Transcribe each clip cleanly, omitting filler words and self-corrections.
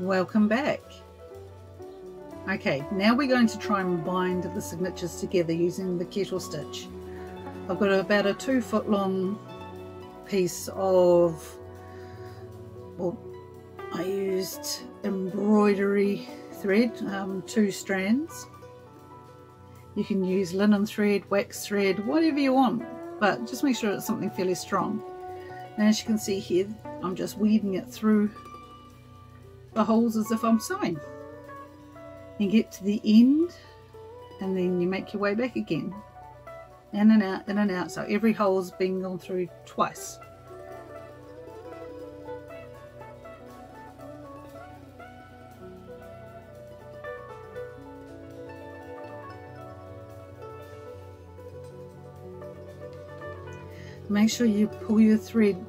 Welcome back. Okay, now we're going to try and bind the signatures together using the kettle stitch. I've got about a 2 foot long piece of, well, I used embroidery thread, 2 strands. You can use linen thread, wax thread, whatever you want, but just make sure it's something fairly strong. And as you can see here, I'm just weaving it through the holes as if I'm sewing. You get to the end and then you make your way back again. In and out, in and out. So every hole's been gone through twice. Make sure you pull your thread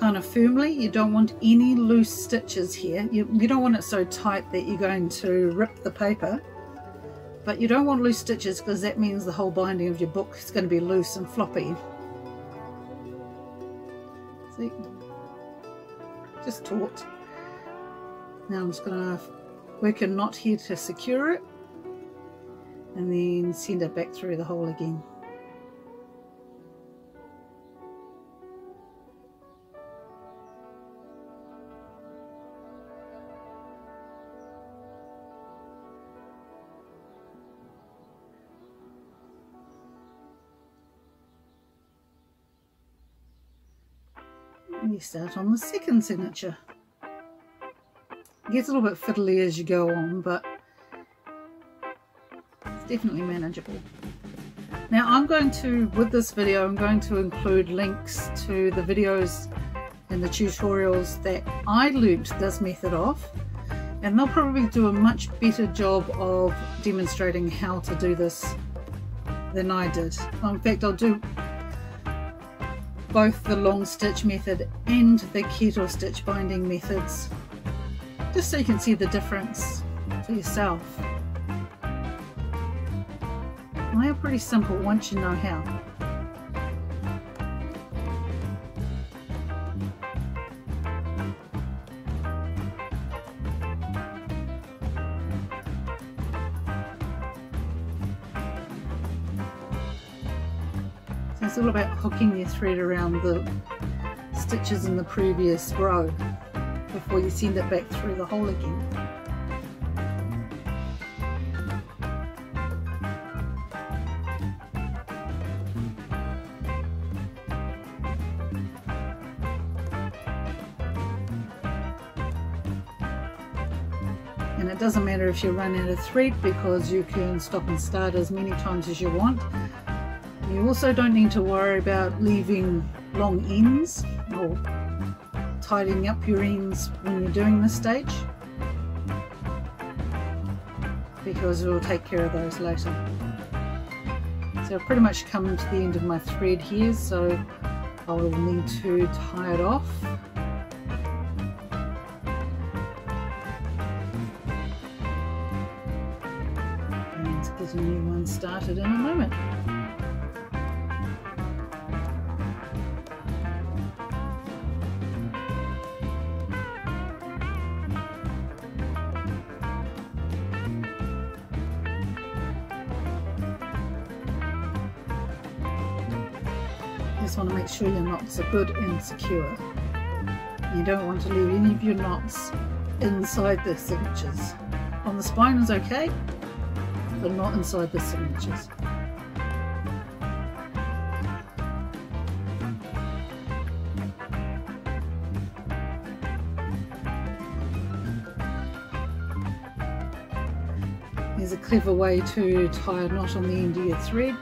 kind of firmly. You don't want any loose stitches here. You don't want it so tight that you're going to rip the paper, but you don't want loose stitches because that means the whole binding of your book is going to be loose and floppy. See, just taut. Now I'm just going to work a knot here to secure it and then send it back through the hole again. You start on the second signature. It gets a little bit fiddly as you go on, but it's definitely manageable. Now I'm going to, with this video, I'm going to include links to the videos and the tutorials that I learned this method of, and they'll probably do a much better job of demonstrating how to do this than I did. In fact, I'll do both the long stitch method and the kettle stitch binding methods, just so you can see the difference for yourself. And they are pretty simple once you know how. It's all about hooking your thread around the stitches in the previous row before you send it back through the hole again. And it doesn't matter if you run out of thread because you can stop and start as many times as you want. You also don't need to worry about leaving long ends or tidying up your ends when you're doing this stage, because we'll take care of those later. So I've pretty much come to the end of my thread here, so I will need to tie it off. And let's get a new one started in a moment. Want to make sure your knots are good and secure. You don't want to leave any of your knots inside the signatures. On the spine is okay, but not inside the signatures. There's a clever way to tie a knot on the end of your thread.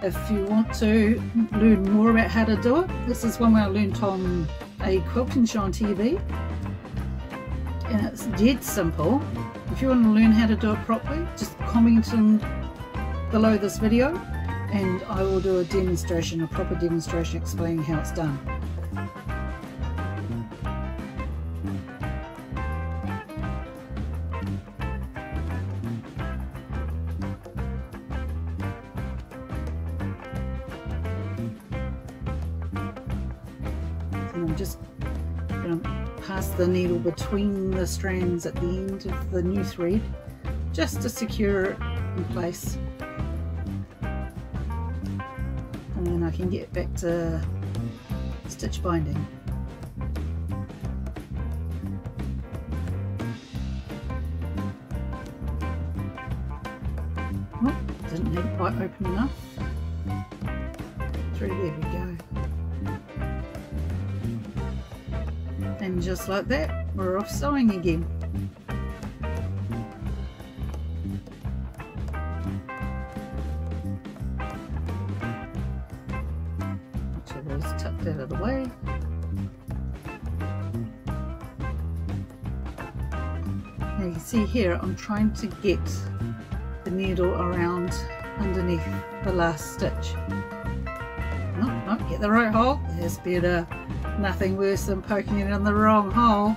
If you want to learn more about how to do it, this is one I learned on a quilting show on TV, and it's dead simple. If you want to learn how to do it properly, just comment in below this video and I will do a demonstration, a proper demonstration explaining how it's done. pass the needle between the strands at the end of the new thread just to secure it in place, and then I can get back to stitch binding. Oh, didn't have it quite open enough. Through there we go. And just like that, we're off sewing again. Out of the way. Now you can see here I'm trying to get the needle around underneath the last stitch. Nope, get the right hole. There's better. Nothing worse than poking it in the wrong hole.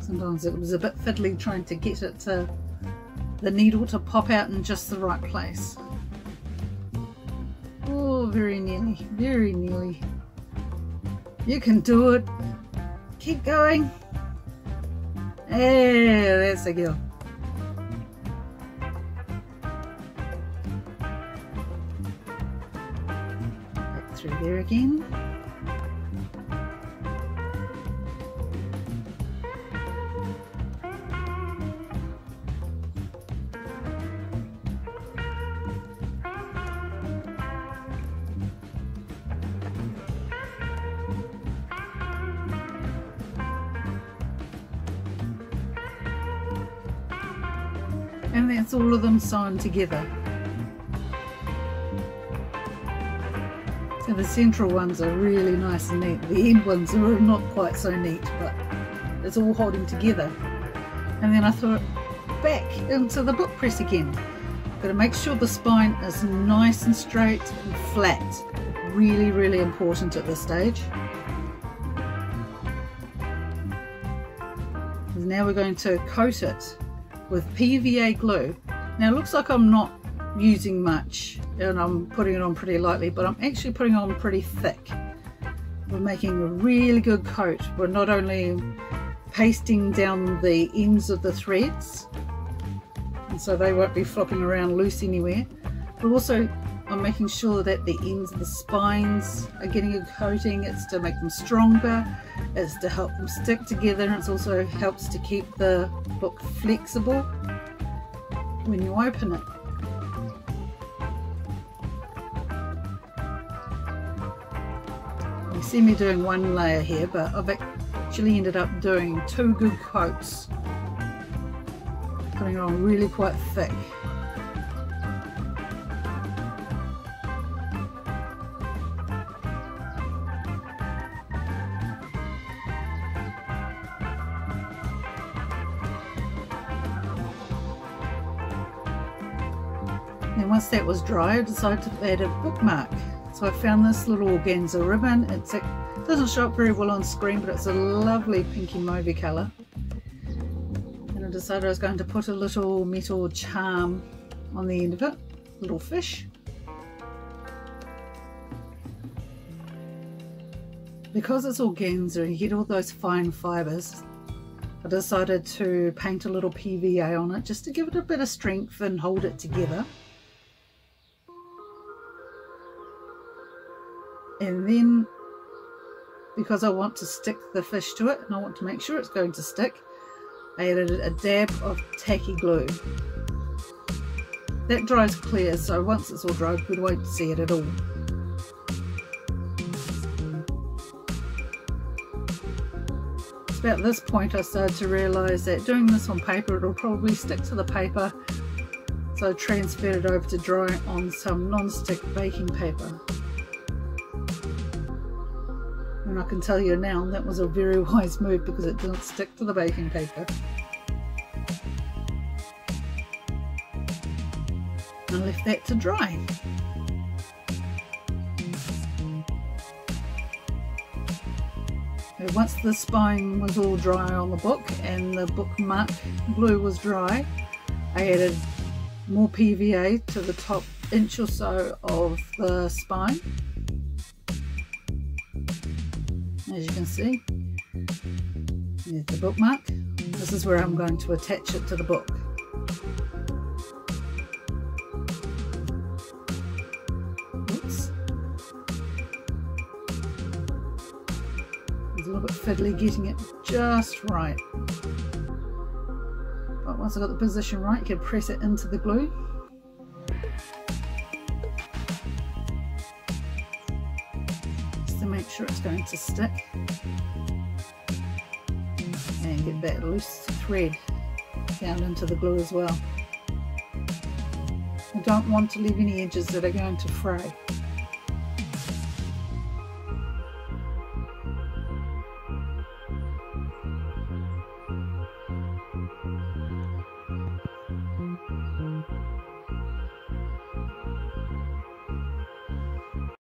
Sometimes it was a bit fiddly trying to get it to the needle to pop out in just the right place. Oh, very nearly, very nearly. You can do it. Keep going. Hey, that's a girl. Back through there again. And that's all of them sewn together. So the central ones are really nice and neat. The end ones are not quite so neat, but it's all holding together. And then I threw it back into the book press again. Got to make sure the spine is nice and straight and flat. Really, really important at this stage. And now we're going to coat it with PVA glue. Now it looks like I'm not using much and I'm putting it on pretty lightly, but I'm actually putting it on pretty thick. We're making a really good coat. We're not only pasting down the ends of the threads, and so they won't be flopping around loose anywhere, but also I'm making sure that the ends of the spines are getting a coating. It's to make them stronger, it's to help them stick together, and it also helps to keep the book flexible when you open it. You see me doing one layer here, but I've actually ended up doing two good coats, putting it on really quite thick. And once that was dry, I decided to add a bookmark. So I found this little organza ribbon. It doesn't show up very well on screen, but it's a lovely pinky mauvey colour. And I decided I was going to put a little metal charm on the end of it, a little fish. Because it's organza and you get all those fine fibres, I decided to paint a little PVA on it just to give it a bit of strength and hold it together. And then, because I want to stick the fish to it and I want to make sure it's going to stick, I added a dab of tacky glue. That dries clear, so once it's all dried we won't see it at all. It's about this point I started to realise that doing this on paper, it'll probably stick to the paper, so I transferred it over to dry on some non-stick baking paper. And I can tell you now that was a very wise move because it didn't stick to the baking paper. and left that to dry. Now once the spine was all dry on the book and the bookmark glue was dry, I added more PVA to the top inch or so of the spine, as you can see. There's the bookmark. This is where I'm going to attach it to the book. Oops. It's a little bit fiddly getting it just right. But once I've got the position right, you can press it into the glue. Just to make sure it's going to stick. And get that loose thread down into the glue as well. I don't want to leave any edges that are going to fray.